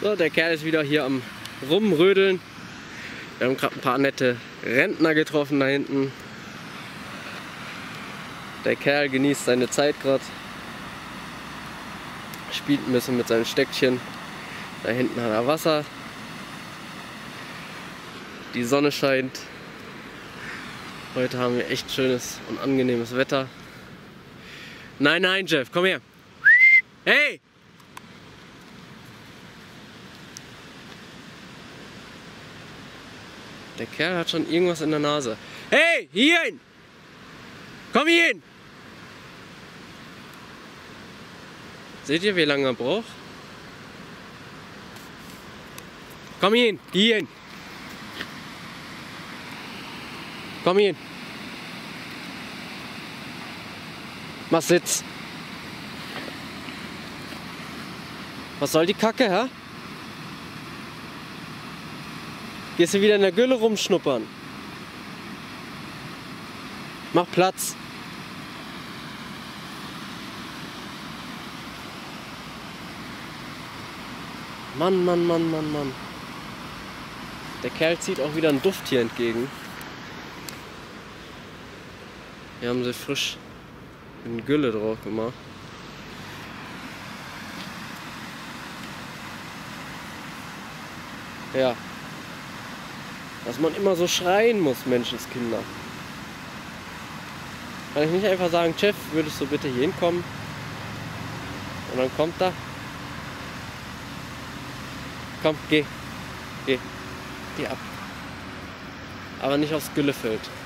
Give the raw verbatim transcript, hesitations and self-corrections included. So, der Kerl ist wieder hier am Rumrödeln. Wir haben gerade ein paar nette Rentner getroffen da hinten. Der Kerl genießt seine Zeit gerade. Spielt ein bisschen mit seinem Steckchen. Da hinten hat er Wasser. Die Sonne scheint. Heute haben wir echt schönes und angenehmes Wetter. Nein, nein, Jeff, komm her. Hey! Der Kerl hat schon irgendwas in der Nase. Hey, hier hin! Komm hier hin! Seht ihr, wie lange er braucht? Komm hier hin, hier hin! Komm hier hin! Mach Sitz! Was soll die Kacke, hä? Gehst du wieder in der Gülle rumschnuppern? Mach Platz! Mann, Mann, Mann, Mann, Mann. Der Kerl zieht auch wieder einen Duft hier entgegen. Wir haben sie frisch in Gülle drauf gemacht. Ja. Dass man immer so schreien muss, Menschenskinder. Kann ich nicht einfach sagen, Chef, würdest du bitte hier hinkommen? Und dann kommt er. Komm, geh. Geh. Geh ab. Aber nicht aufs Güllefeld.